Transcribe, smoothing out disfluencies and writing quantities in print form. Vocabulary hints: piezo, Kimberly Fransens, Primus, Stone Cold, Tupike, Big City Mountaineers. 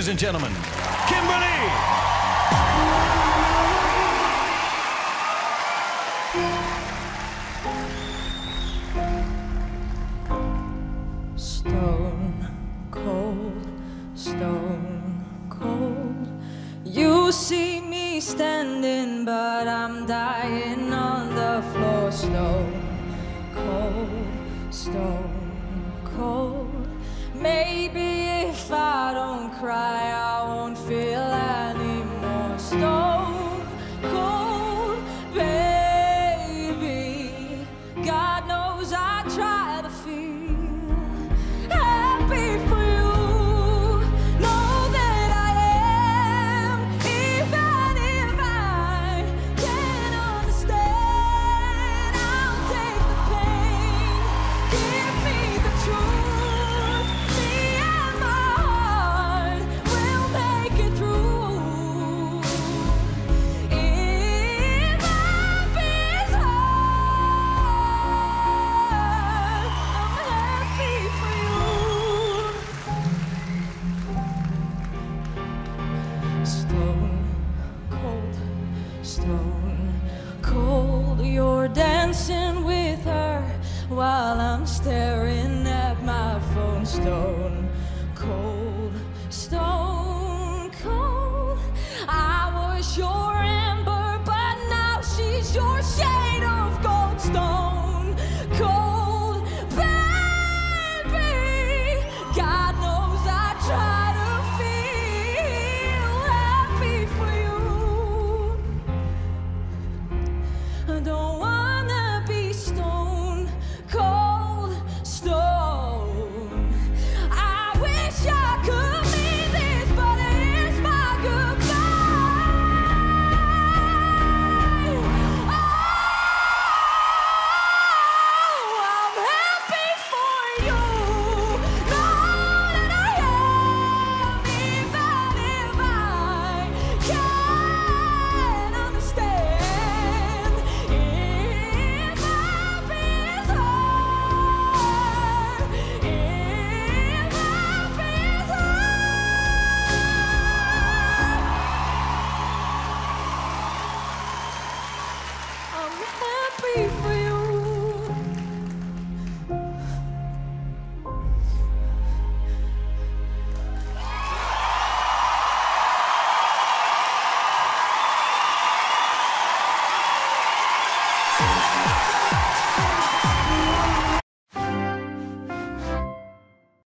ladies and gentlemen, Kimberly. Stone cold, stone cold. You see me standing, but I'm dying on the floor. Stone cold, stone cold. Maybe if I don't cry, I won't feel anymore. Stone cold, baby. God knows I try to feel. Stone cold, you're dancing with her while I'm staring at my phone. Stone